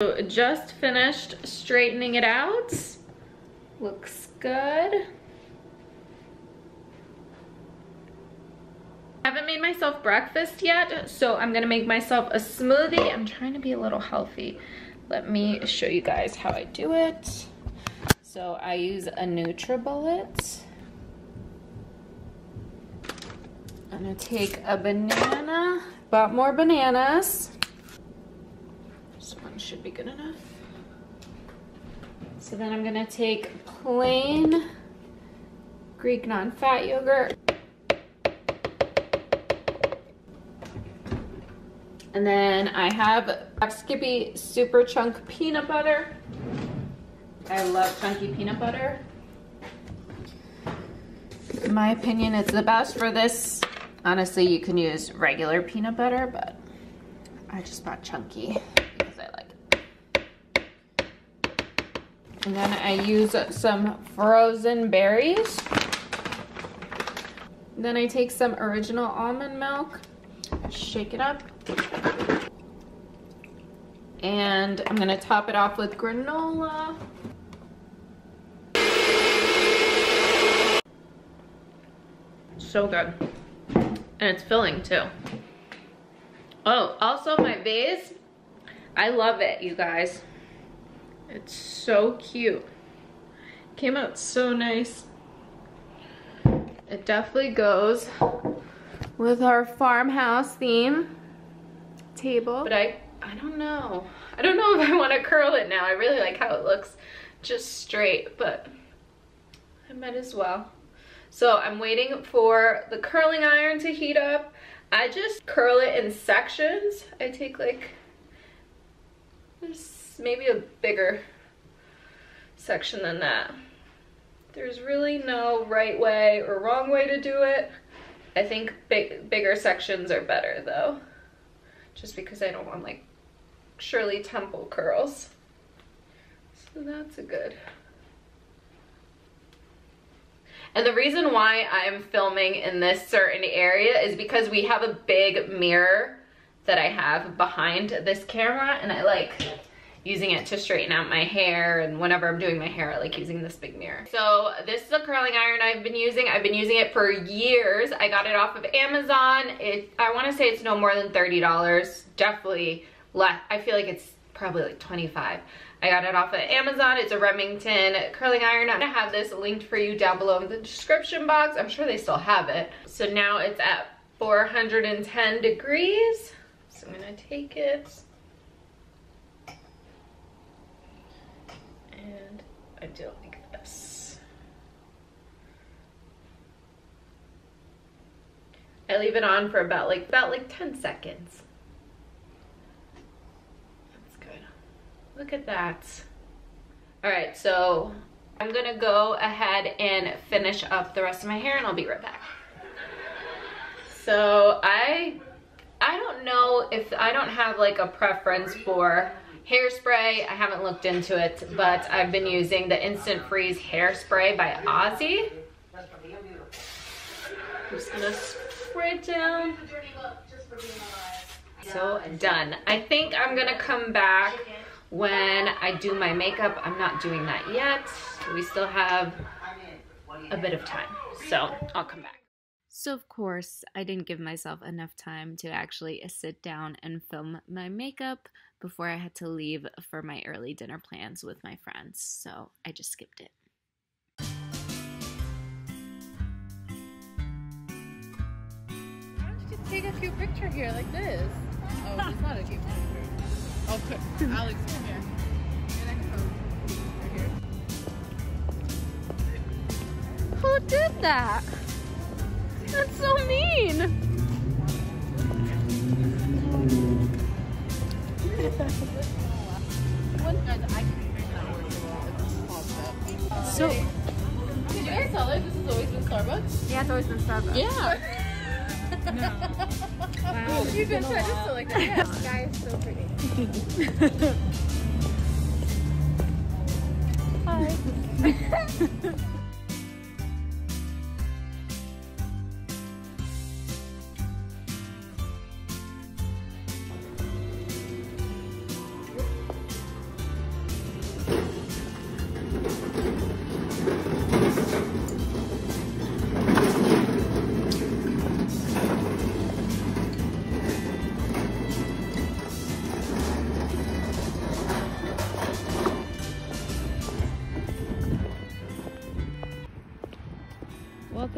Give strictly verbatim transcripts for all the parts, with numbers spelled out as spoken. So just finished straightening it out. Looks good. I haven't made myself breakfast yet, so I'm gonna make myself a smoothie. I'm trying to be a little healthy. Let me show you guys how I do it. So I use a Nutribullet. I'm gonna take a banana. Bought more bananas. This one should be good enough. So then I'm gonna take plain Greek non-fat yogurt. And then I have Skippy Super Chunk Peanut Butter. I love chunky peanut butter. In my opinion, it's the best for this. Honestly, you can use regular peanut butter, but I just bought chunky because I like it. And then I use some frozen berries. And then I take some original almond milk, shake it up. And I'm gonna top it off with granola. So good. And it's filling too. Oh, also my vase. I love it, you guys. It's so cute. Came out so nice. It definitely goes with our farmhouse theme table. But I I don't know. I don't know if I want to curl it now. I really like how it looks just straight, but I might as well. So I'm waiting for the curling iron to heat up. I just curl it in sections. I take like maybe a bigger section than that. There's really no right way or wrong way to do it. I think big, bigger sections are better though. Just because I don't want like Shirley Temple curls. So that's a good. And the reason why I'm filming in this certain area is because we have a big mirror that I have behind this camera, and I like using it to straighten out my hair, and whenever I'm doing my hair I like using this big mirror. So this is a curling iron I've been using. I've been using it for years. I got it off of Amazon. It, I want to say it's no more than thirty dollars. Definitely less. I feel like it's probably like twenty-five. I got it off of Amazon. It's a Remington curling iron. I'm gonna have this linked for you down below in the description box. I'm sure they still have it. So now it's at four hundred ten degrees. So I'm gonna take it. And I do it like this. I leave it on for about like about like ten seconds. That's good. Look at that. All right, so I'm gonna go ahead and finish up the rest of my hair, and I'll be right back. So I I don't know if I don't have like a preference for hairspray. I haven't looked into it, but I've been using the Instant Freeze Hairspray by Aussie. I'm just gonna spray it down. So done. I think I'm gonna come back when I do my makeup. I'm not doing that yet. We still have a bit of time, so I'll come back. So of course, I didn't give myself enough time to actually sit down and film my makeup before I had to leave for my early dinner plans with my friends, so I just skipped it. Why don't you just take a cute picture here like this? Oh, it's not a cute picture. Oh, put Alex in here. You're next to right here. Who did that? That's so mean! So, did you guys tell her this has always been Starbucks? Yeah, it's always been Starbucks. Yeah. No. Wow. You've been trying to still like that. Yeah. This guy is so pretty. Hi.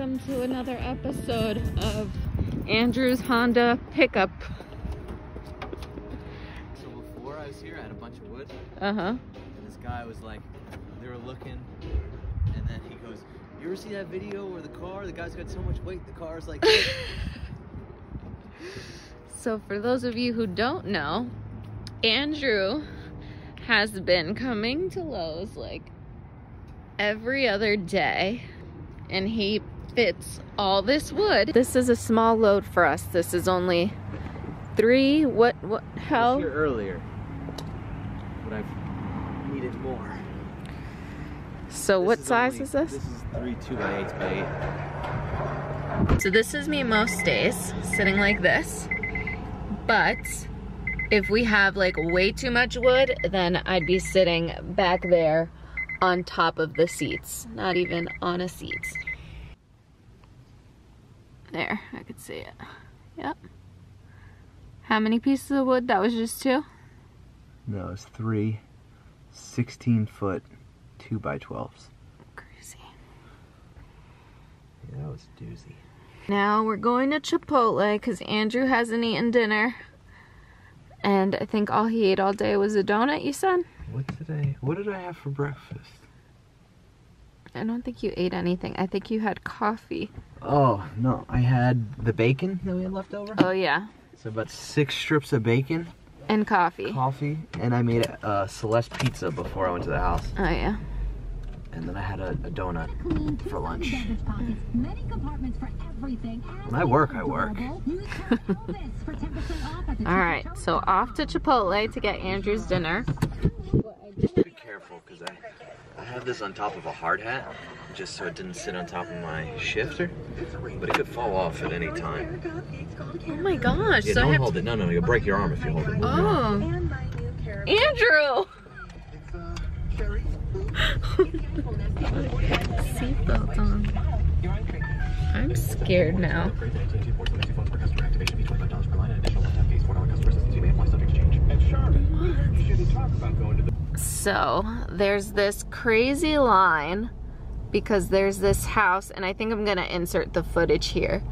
welcome to another episode of Andrew's Honda Pickup. So before I was here, I had a bunch of wood. Uh-huh. And this guy was like, they were looking, and then he goes, you ever see that video where the car, the guy's got so much weight, the car's like this? So for those of you who don't know, Andrew has been coming to Lowe's like every other day, and he fits all this wood. This is a small load for us. This is only three. What? What? How? I was here earlier, but I've needed more. So this what is size only, is this? This is three two by eight by eight. So this is me most days, sitting like this, but if we have like way too much wood, then I'd be sitting back there on top of the seats, not even on a seat. There, I could see it. Yep. How many pieces of wood? That was just two? No, it's three sixteen foot two by twelves. Crazy. Yeah, that was a doozy. Now we're going to Chipotle because Andrew hasn't eaten dinner. And I think all he ate all day was a donut, you said? What did I, what did I have for breakfast? I don't think you ate anything. I think you had coffee. Oh, no. I had the bacon that we had left over. Oh, yeah. So about six strips of bacon. And coffee. Coffee. And I made a uh, Celeste pizza before I went to the house. Oh, yeah. And then I had a, a donut for lunch. Many compartments for everything. When I work, I work. Alright, so off to Chipotle to get Andrew's dinner. Be careful, because I, I have this on top of a hard hat, just so it didn't sit on top of my shifter, but it could fall off at any time. Oh my gosh. Yeah, so don't I hold to... it. No, no, you'll break your arm if you hold it. Oh. Andrew! Seatbelt on. I'm scared now. So there's this crazy line because there's this house, and I think I'm gonna insert the footage here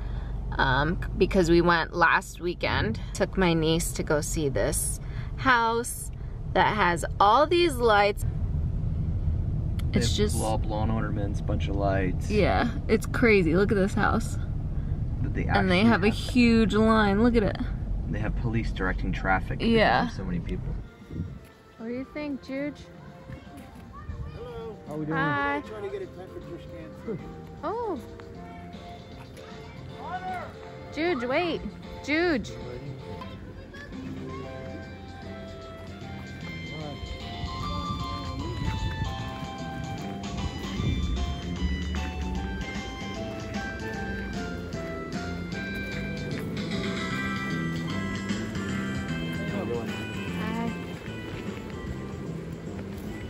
um, because we went last weekend. Took my niece to go see this house that has all these lights. It's just blob lawn ornaments, bunch of lights. Yeah, it's crazy. Look at this house. But they and they have, have a huge line. Look at it. They have police directing traffic. Yeah. So many people. What do you think, Juge? Hello. How are we doing? Hi. I'm trying to get a temperature scan. Oh. Water. Juge, wait. Juge.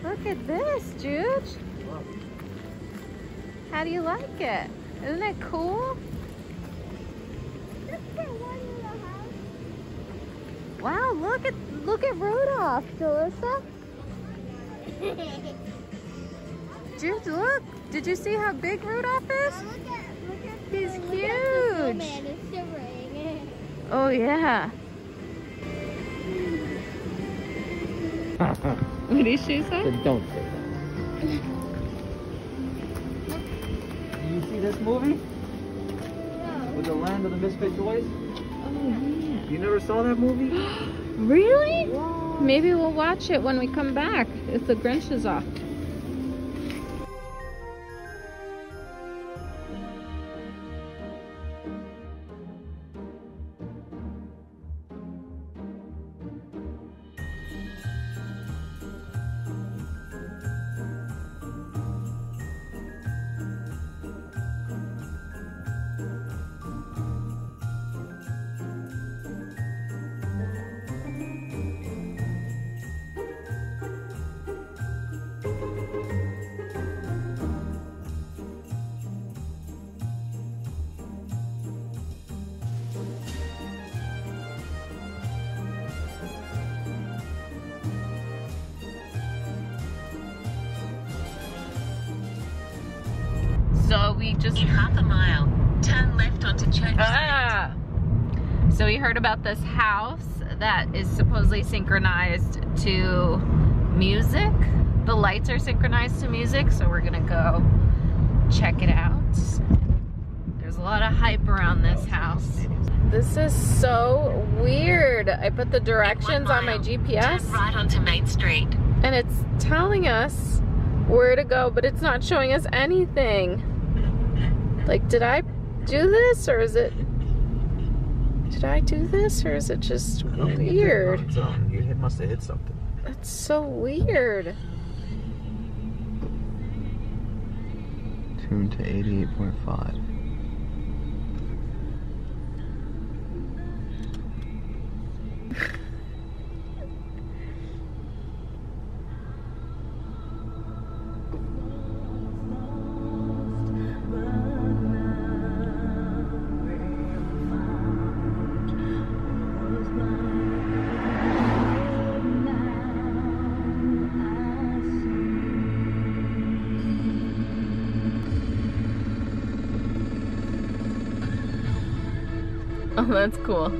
Look at this, Juge. How do you like it? Isn't it cool? Wow, look at look at Rudolph, Celeste. Juge, look. Did you see how big Rudolph is? He's huge. Oh yeah. What did she say? Don't say that. Do you see this movie? No. With the Land of the Misfit Toys? Oh, yeah. You never saw that movie? Really? Whoa. Maybe we'll watch it when we come back. It's the Grinch is off. Thank you. So we just... In half a mile, turn left onto Church ah. Street. So we heard about this house that is supposedly synchronized to music. The lights are synchronized to music, so we're gonna go check it out. There's a lot of hype around this house. This is so weird. I put the directions on my G P S. Turn right onto Main Street. And it's telling us where to go, but it's not showing us anything. Like, did I do this, or is it... Did I do this, or is it just weird? You must have hit something. That's so weird. Tune to eighty-eight point five. Oh, that's cool. No.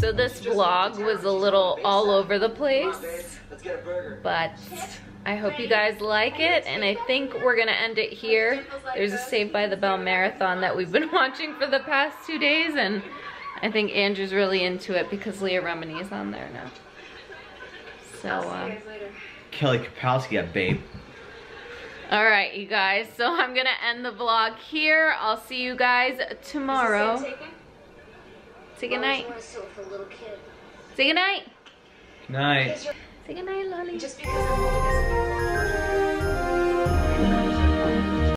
So this vlog was a little all over the place, but I hope you guys like it, and I think we're gonna end it here. There's a Saved by the Bell marathon that we've been watching for the past two days, and I think Andrew's really into it because Leah Remini is on there now. So, uh, Kelly Kapowski, yeah, babe. All right, you guys. So I'm gonna end the vlog here. I'll see you guys tomorrow. Say good night. Say good night. Night. Say goodnight, Lolly. Just because I'm